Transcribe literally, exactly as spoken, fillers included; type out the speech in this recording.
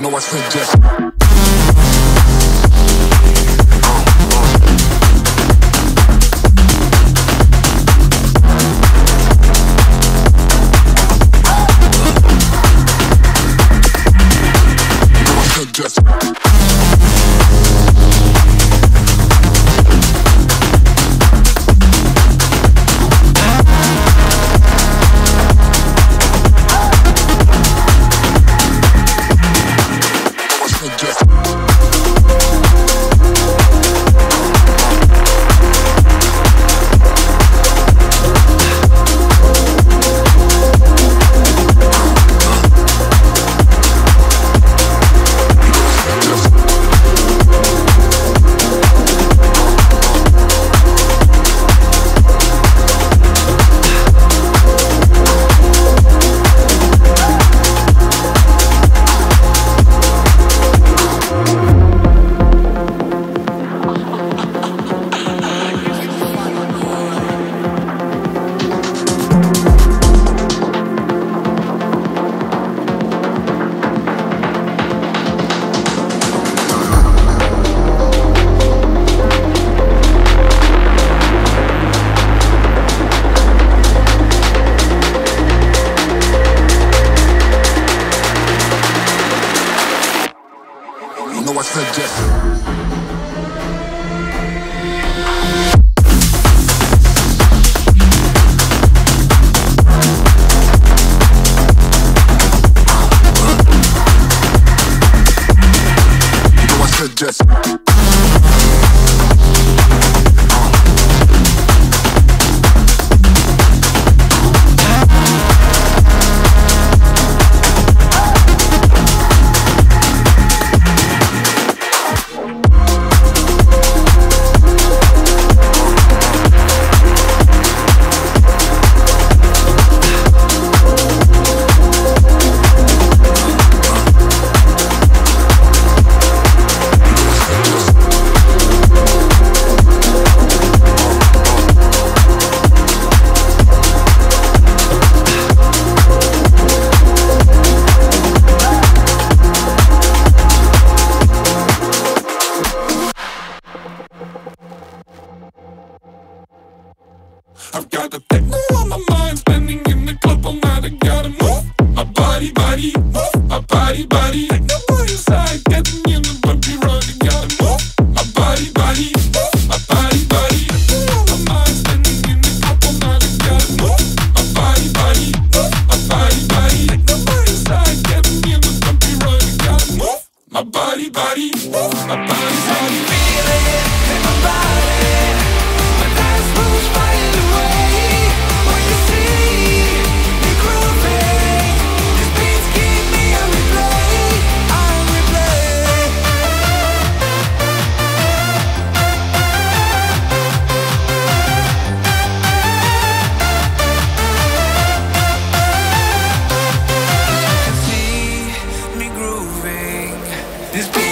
You know I said yes. I said yes. I've got the thing on my mind, spending in the club all night. I gotta move my body, body, move my body, body. Like nobody inside, getting in the bumpy road. I gotta move my body, body, move my body, body. On my mind, spending in the club all night. I gotta move my body, body, move my body, body. Like nobody inside, getting in the bumpy road. I gotta move my body, body, move my body, body. Feel it in my body. My dance moves flying away. This